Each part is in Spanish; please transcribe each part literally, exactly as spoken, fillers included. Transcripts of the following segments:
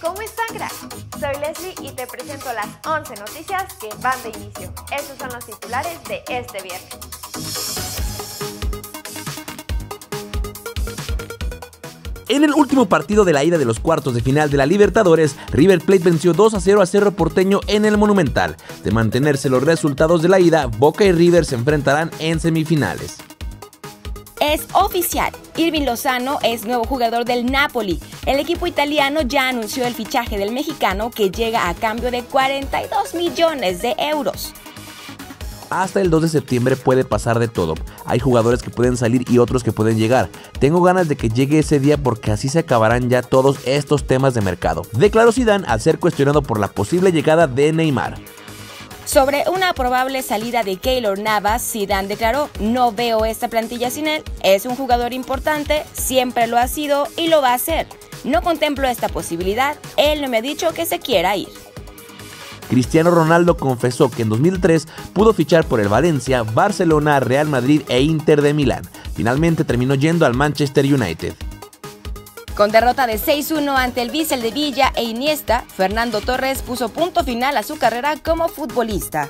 ¿Cómo están, cracks? Soy Leslie y te presento las once noticias que van de inicio. Estos son los titulares de este viernes. En el último partido de la ida de los cuartos de final de la Libertadores, River Plate venció dos a cero a Cerro Porteño en el Monumental. De mantenerse los resultados de la ida, Boca y River se enfrentarán en semifinales. Es oficial, Irving Lozano es nuevo jugador del Napoli. El equipo italiano ya anunció el fichaje del mexicano, que llega a cambio de cuarenta y dos millones de euros. Hasta el dos de septiembre puede pasar de todo. Hay jugadores que pueden salir y otros que pueden llegar. Tengo ganas de que llegue ese día porque así se acabarán ya todos estos temas de mercado, declaró Zidane al ser cuestionado por la posible llegada de Neymar. Sobre una probable salida de Keylor Navas, Zidane declaró: "No veo esta plantilla sin él, es un jugador importante, siempre lo ha sido y lo va a ser. No contemplo esta posibilidad, él no me ha dicho que se quiera ir". Cristiano Ronaldo confesó que en dos mil tres pudo fichar por el Valencia, Barcelona, Real Madrid e Inter de Milán. Finalmente terminó yendo al Manchester United. Con derrota de seis uno ante el Vissel de Villa e Iniesta, Fernando Torres puso punto final a su carrera como futbolista.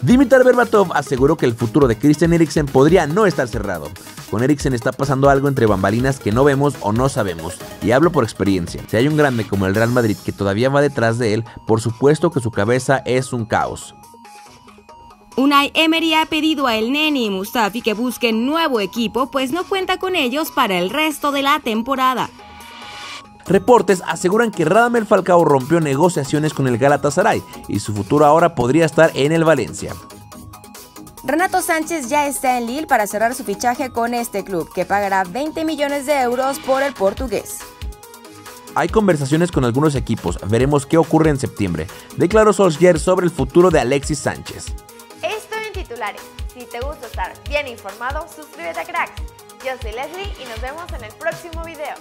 Dimitar Berbatov aseguró que el futuro de Christian Eriksen podría no estar cerrado. Con Eriksen está pasando algo entre bambalinas que no vemos o no sabemos, y hablo por experiencia. Si hay un grande como el Real Madrid que todavía va detrás de él, por supuesto que su cabeza es un caos. Unai Emery ha pedido a Elneny y Mustafi que busquen nuevo equipo, pues no cuenta con ellos para el resto de la temporada. Reportes aseguran que Radamel Falcao rompió negociaciones con el Galatasaray y su futuro ahora podría estar en el Valencia. Renato Sánchez ya está en Lille para cerrar su fichaje con este club, que pagará veinte millones de euros por el portugués. Hay conversaciones con algunos equipos, veremos qué ocurre en septiembre, declaró Solskjaer sobre el futuro de Alexis Sanchez. Si te gusta estar bien informado, suscríbete a Cracks. Yo soy Leslie y nos vemos en el próximo video.